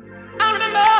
I remember.